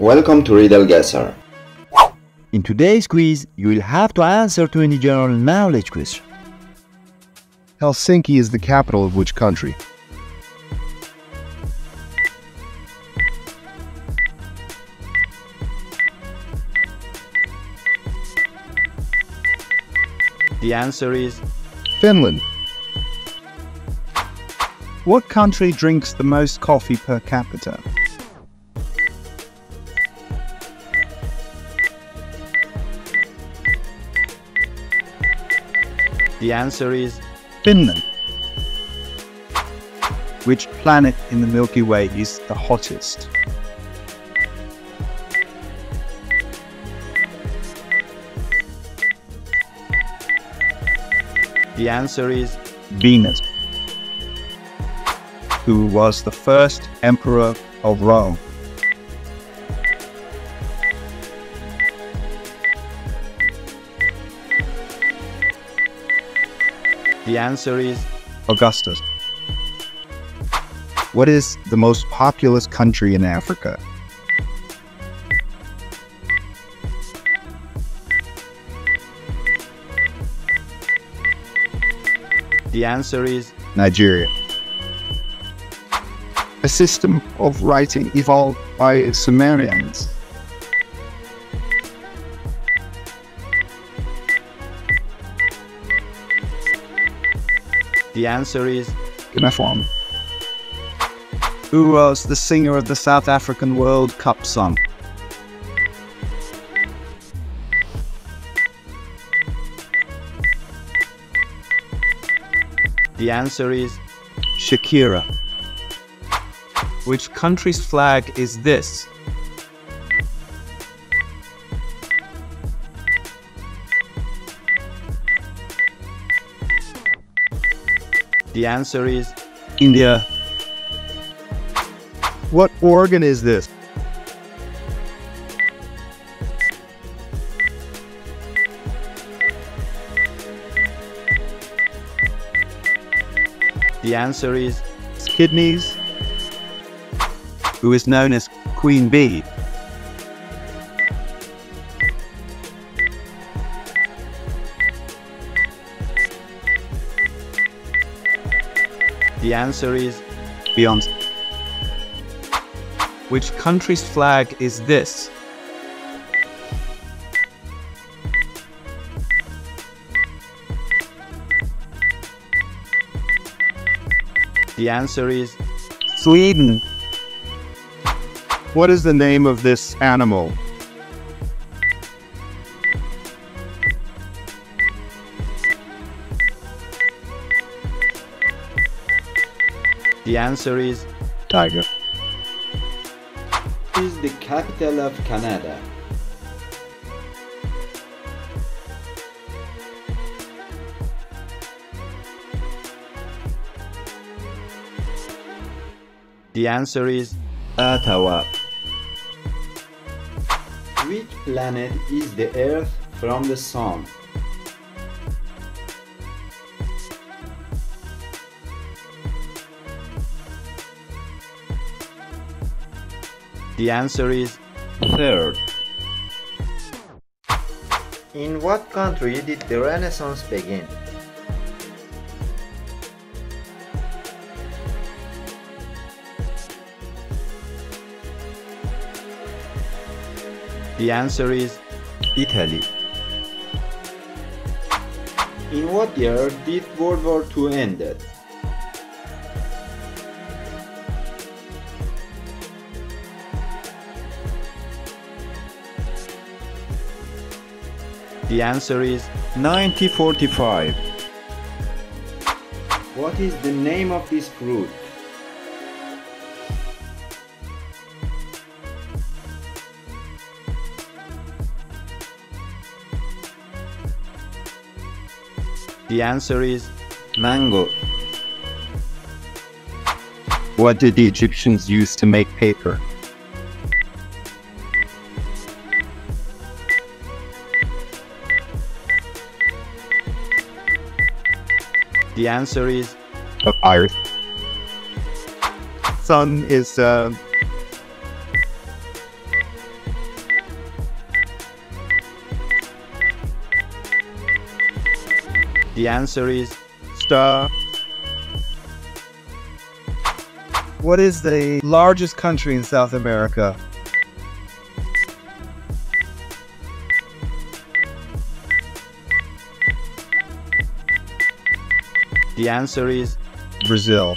Welcome to Riddle Guesser. In today's quiz, you will have to answer 20 general knowledge questions. Helsinki is the capital of which country? The answer is Finland. What country drinks the most coffee per capita? The answer is Finland. Which planet in the Milky Way is the hottest? The answer is Venus. Who was the first emperor of Rome? The answer is Augustus. What is the most populous country in Africa? The answer is Nigeria. A system of writing evolved by Sumerians. The answer is cuneiform. Who was the singer of the South African World Cup song? The answer is Shakira. Which country's flag is this? The answer is India. What organ is this? The answer is kidneys. Who is known as Queen Bee? The answer is Beyoncé. Which country's flag is this? The answer is Sweden. What is the name of this animal? The answer is tiger. What is the capital of Canada? The answer is Ottawa. Which planet is the Earth from the Sun? The answer is third. In what country did the Renaissance begin? The answer is Italy. In what year did World War II end? The answer is 1945. What is the name of this fruit? The answer is mango. What did the Egyptians use to make paper? The answer is papyrus. Sun is The answer is star. What is the largest country in South America? The answer is Brazil.